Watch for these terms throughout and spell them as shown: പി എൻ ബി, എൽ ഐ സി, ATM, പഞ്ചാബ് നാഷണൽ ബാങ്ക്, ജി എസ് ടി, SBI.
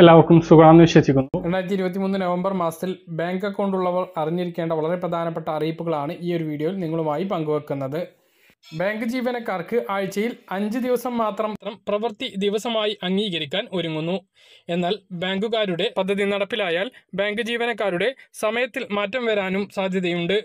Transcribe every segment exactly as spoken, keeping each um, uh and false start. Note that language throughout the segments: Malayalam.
എല്ലാവർക്കും സുഖമാണെന്ന് വിശ്വസിക്കുന്നു. രണ്ടായിരത്തി ഇരുപത്തി മൂന്ന് നവംബർ മാസത്തിൽ ബാങ്ക് അക്കൗണ്ട് ഉള്ളവർ അറിഞ്ഞിരിക്കേണ്ട വളരെ പ്രധാനപ്പെട്ട അറിയിപ്പുകളാണ് ഈ ഒരു വീഡിയോയിൽ നിങ്ങളുമായി പങ്കുവെക്കുന്നത്. ബാങ്ക് ജീവനക്കാർക്ക് ആഴ്ചയിൽ അഞ്ച് ദിവസം മാത്രം പ്രവൃത്തി ദിവസമായി അംഗീകരിക്കാൻ ഒരുങ്ങുന്നു. എന്നാൽ ബാങ്കുകാരുടെ പദ്ധതി നടപ്പിലായാൽ ബാങ്ക് ജീവനക്കാരുടെ സമയത്തിൽ മാറ്റം വരാനും സാധ്യതയുണ്ട്.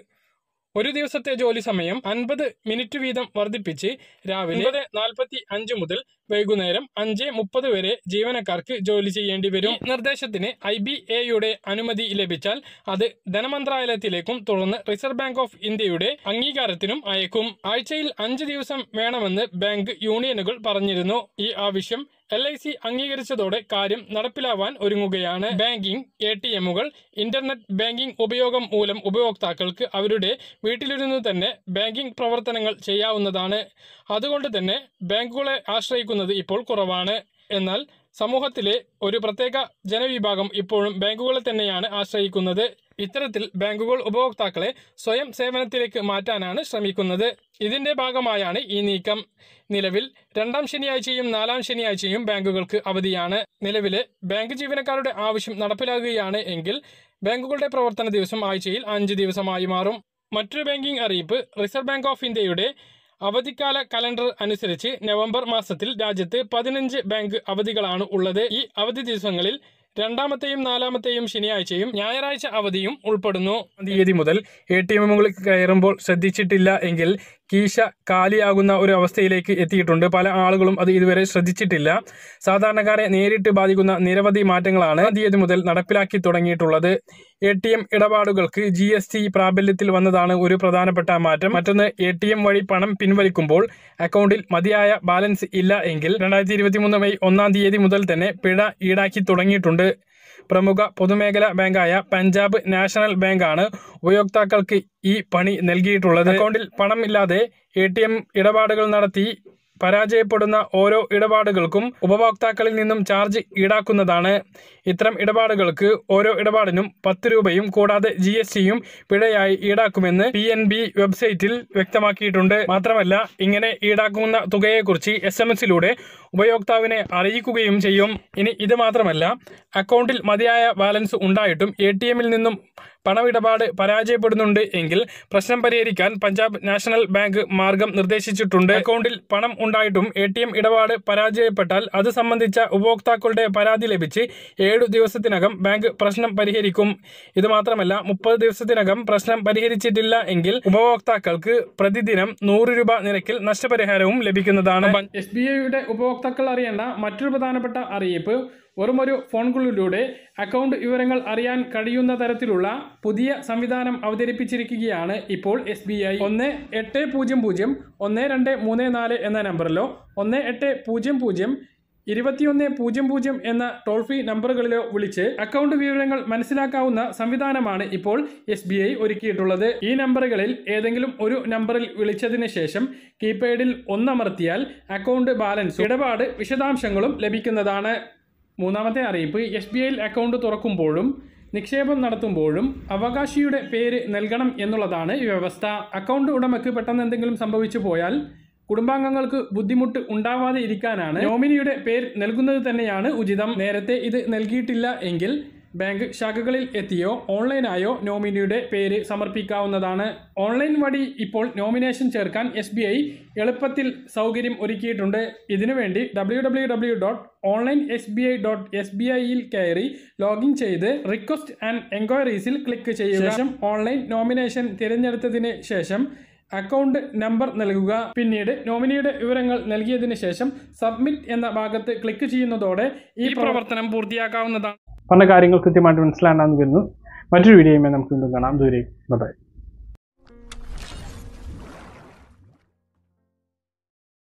ഒരു ദിവസത്തെ ജോലി സമയം അൻപത് മിനിറ്റ് വീതം വർദ്ധിപ്പിച്ച് രാവിലെ ഒൻപത് നാൽപ്പത്തി അഞ്ച് മുതൽ വൈകുന്നേരം അഞ്ച് മുപ്പത് വരെ ജീവനക്കാർക്ക് ജോലി ചെയ്യേണ്ടി വരും. നിർദ്ദേശത്തിന് ഐ ബി എയുടെ അനുമതി ലഭിച്ചാൽ അത് ധനമന്ത്രാലയത്തിലേക്കും തുടർന്ന് റിസർവ് ബാങ്ക് ഓഫ് ഇന്ത്യയുടെ അംഗീകാരത്തിനും അയക്കും. ആഴ്ചയിൽ അഞ്ച് ദിവസം വേണമെന്ന് ബാങ്ക് യൂണിയനുകൾ പറഞ്ഞിരുന്നു. ഈ ആവശ്യം എൽ ഐ സി അംഗീകരിച്ചതോടെ കാര്യം നടപ്പിലാവാൻ ഒരുങ്ങുകയാണ്. ബാങ്കിംഗ്, എ ടി എമ്മുകൾ, ഇന്റർനെറ്റ് ബാങ്കിംഗ് ഉപയോഗം മൂലം ഉപയോക്താക്കൾക്ക് അവരുടെ വീട്ടിലിരുന്നു തന്നെ ബാങ്കിംഗ് പ്രവർത്തനങ്ങൾ ചെയ്യാവുന്നതാണ്. അതുകൊണ്ട് തന്നെ ബാങ്കുകളെ ആശ്രയിക്കുന്നത് ഇപ്പോൾ കുറവാണ്. എന്നാൽ സമൂഹത്തിലെ ഒരു പ്രത്യേക ജനവിഭാഗം ഇപ്പോഴും ബാങ്കുകളെ തന്നെയാണ് ആശ്രയിക്കുന്നത്. ഇത്തരത്തിൽ ബാങ്കുകൾ ഉപഭോക്താക്കളെ സ്വയം സേവനത്തിലേക്ക് മാറ്റാനാണ് ശ്രമിക്കുന്നത്. ഇതിന്റെ ഭാഗമായാണ് ഈ നീക്കം. നിലവിൽ രണ്ടാം ശനിയാഴ്ചയും നാലാം ശനിയാഴ്ചയും ബാങ്കുകൾക്ക് അവധിയാണ്. നിലവിലെ ബാങ്ക് ജീവനക്കാരുടെ ആവശ്യം നടപ്പിലാകുകയാണ് എങ്കിൽ ബാങ്കുകളുടെ പ്രവർത്തന ദിവസം ആഴ്ചയിൽ അഞ്ച് ദിവസമായി മാറും. മറ്റൊരു ബാങ്കിംഗ് അറിയിപ്പ്, റിസർവ് ബാങ്ക് ഓഫ് ഇന്ത്യയുടെ അവധിക്കാല കലണ്ടർ അനുസരിച്ച് നവംബർ മാസത്തിൽ രാജ്യത്ത് പതിനഞ്ച് ബാങ്ക് അവധികളാണ് ഉള്ളത്. ഈ അവധി ദിവസങ്ങളിൽ രണ്ടാമത്തെയും നാലാമത്തെയും ശനിയാഴ്ചയും ഞായറാഴ്ച അവധിയും ഉൾപ്പെടുന്നു. തീയതി മുതൽ എ ടി എമ്മുകളിൽ കയറുമ്പോൾ ശ്രദ്ധിച്ചിട്ടില്ല എങ്കിൽ കീശ കാലിയാകുന്ന ഒരു അവസ്ഥയിലേക്ക് എത്തിയിട്ടുണ്ട്. പല ആളുകളും അത് ഇതുവരെ ശ്രദ്ധിച്ചിട്ടില്ല. സാധാരണക്കാരെ നേരിട്ട് ബാധിക്കുന്ന നിരവധി മാറ്റങ്ങളാണ് തീയതി മുതൽ നടപ്പിലാക്കി തുടങ്ങിയിട്ടുള്ളത്. എ ടി എം ഇടപാടുകൾക്ക് ജി എസ് ടി പ്രാബല്യത്തിൽ വന്നതാണ് ഒരു പ്രധാനപ്പെട്ട മാറ്റം. മറ്റൊന്ന്, എ ടി എം വഴി പണം പിൻവലിക്കുമ്പോൾ അക്കൗണ്ടിൽ മതിയായ ബാലൻസ് ഇല്ല എങ്കിൽ രണ്ടായിരത്തി ഇരുപത്തി മൂന്ന് മെയ് ഒന്നാം തീയതി മുതൽ തന്നെ പിഴ ഈടാക്കി തുടങ്ങിയിട്ടുണ്ട്. പ്രമുഖ പൊതുമേഖലാ ബാങ്കായ പഞ്ചാബ് നാഷണൽ ബാങ്കാണ് ഉപയോക്താക്കൾക്ക് ഈ പണി നൽകിയിട്ടുള്ളത്. അക്കൗണ്ടിൽ പണമില്ലാതെ എ ടി എം ഇടപാടുകൾ നടത്തി പരാജയപ്പെടുന്ന ഓരോ ഇടപാടുകൾക്കും ഉപഭോക്താക്കളിൽ നിന്നും ചാർജ് ഈടാക്കുന്നതാണ്. ഇത്തരം ഇടപാടുകൾക്ക് ഓരോ ഇടപാടിനും പത്ത് രൂപയും കൂടാതെ ജി എസ് ടിയും പിഴയായി ഈടാക്കുമെന്ന് പി എൻ ബി വെബ്സൈറ്റിൽ വ്യക്തമാക്കിയിട്ടുണ്ട്. മാത്രമല്ല, ഇങ്ങനെ ഈടാക്കുന്ന തുകയെക്കുറിച്ച് എസ് എം എസിലൂടെ ഉപയോക്താവിനെ അറിയിക്കുകയും ചെയ്യും. ഇനി ഇത് മാത്രമല്ല, അക്കൗണ്ടിൽ മതിയായ ബാലൻസ് ഉണ്ടായിട്ടും എ ടി എമ്മിൽ നിന്നും പണമിടപാട് പരാജയപ്പെടുന്നുണ്ട് എങ്കിൽ പ്രശ്നം പരിഹരിക്കാൻ പഞ്ചാബ് നാഷണൽ ബാങ്ക് മാർഗം നിർദ്ദേശിച്ചിട്ടുണ്ട്. അക്കൗണ്ടിൽ പണം ഉണ്ടായിട്ടും എ ടി എം ഇടപാട് പരാജയപ്പെട്ടാൽ അത് സംബന്ധിച്ച ഉപഭോക്താക്കളുടെ പരാതി ലഭിച്ച് ഏഴു ദിവസത്തിനകം ബാങ്ക് പ്രശ്നം പരിഹരിക്കും. ഇത് മാത്രമല്ല, മുപ്പത് ദിവസത്തിനകം പ്രശ്നം പരിഹരിച്ചിട്ടില്ല എങ്കിൽ ഉപഭോക്താക്കൾക്ക് പ്രതിദിനം നൂറ് രൂപ നിരക്കിൽ നഷ്ടപരിഹാരവും ലഭിക്കുന്നതാണ്. എസ് ബി ഐയുടെ ഉപഭോക്താക്കൾ അറിയേണ്ട മറ്റൊരു പ്രധാനപ്പെട്ട അറിയിപ്പ്, വെറുമൊരു ഫോൺ കോളിലൂടെ അക്കൗണ്ട് വിവരങ്ങൾ അറിയാൻ കഴിയുന്ന തരത്തിലുള്ള പുതിയ സംവിധാനം അവതരിപ്പിച്ചിരിക്കുകയാണ് ഇപ്പോൾ എസ് ബി ഐ. ഒന്ന് എട്ട് പൂജ്യം പൂജ്യം ഒന്ന് രണ്ട് മൂന്ന് നാല് എന്ന നമ്പറിലോ ഒന്ന് എട്ട് പൂജ്യം പൂജ്യം ഇരുപത്തിയൊന്ന് പൂജ്യം പൂജ്യം എന്ന ടോൾ ഫ്രീ നമ്പറുകളിലോ വിളിച്ച് അക്കൗണ്ട് വിവരങ്ങൾ മനസ്സിലാക്കാവുന്ന സംവിധാനമാണ് ഇപ്പോൾ എസ് ബി ഐ ഒരുക്കിയിട്ടുള്ളത്. ഈ നമ്പറുകളിൽ ഏതെങ്കിലും ഒരു നമ്പറിൽ വിളിച്ചതിന് ശേഷം കീപാഡിൽ ഒന്നമർത്തിയാൽ അക്കൗണ്ട് ബാലൻസ്, ഇടപാട് വിശദാംശങ്ങളും ലഭിക്കുന്നതാണ്. മൂന്നാമത്തെ അറിയിപ്പ്, എസ് ബി ഐയിൽ അക്കൗണ്ട് തുറക്കുമ്പോഴും നിക്ഷേപം നടത്തുമ്പോഴും അവകാശിയുടെ പേര് നൽകണം എന്നുള്ളതാണ് ഈ വ്യവസ്ഥ. അക്കൗണ്ട് ഉടമയ്ക്ക് പെട്ടെന്ന് എന്തെങ്കിലും സംഭവിച്ചു പോയാൽ കുടുംബാംഗങ്ങൾക്ക് ബുദ്ധിമുട്ട് ഉണ്ടാവാതെ ഇരിക്കാനാണ് നോമിനിയുടെ പേര് നൽകുന്നത് തന്നെയാണ് ഉചിതം. നേരത്തെ ഇത് നൽകിയിട്ടില്ല എങ്കിൽ ബാങ്ക് ശാഖകളിൽ എത്തിയോ ഓൺലൈനായോ നോമിനിയുടെ പേര് സമർപ്പിക്കാവുന്നതാണ്. ഓൺലൈൻ വഴി ഇപ്പോൾ നോമിനേഷൻ ചേർക്കാൻ എസ് ബി ഐ എളുപ്പത്തിൽ സൗകര്യം ഒരുക്കിയിട്ടുണ്ട്. ഇതിനുവേണ്ടി W W W dot online S B I dot S B ഐയിൽ കയറി ലോഗിൻ ചെയ്ത് റിക്വസ്റ്റ് ആൻഡ് എൻക്വയറീസിൽ ക്ലിക്ക് ചെയ്യുക. ശേഷം ഓൺലൈൻ നോമിനേഷൻ തിരഞ്ഞെടുത്തതിന് ശേഷം അക്കൗണ്ട് നമ്പർ നൽകുക. പിന്നീട് നോമിനിയുടെ വിവരങ്ങൾ നൽകിയതിന് ശേഷം സബ്മിറ്റ് എന്ന ഭാഗത്ത് ക്ലിക്ക് ചെയ്യുന്നതോടെ ഈ പ്രവർത്തനം പൂർത്തിയാക്കാവുന്നതാണ്. പറഞ്ഞ കാര്യങ്ങൾ കൃത്യമായിട്ട് മനസ്സിലാണെന്ന് വരുന്നു. മറ്റൊരു വീഡിയോയുമായി നമുക്ക് വീണ്ടും കാണാം. ദൂരെ ബൈ.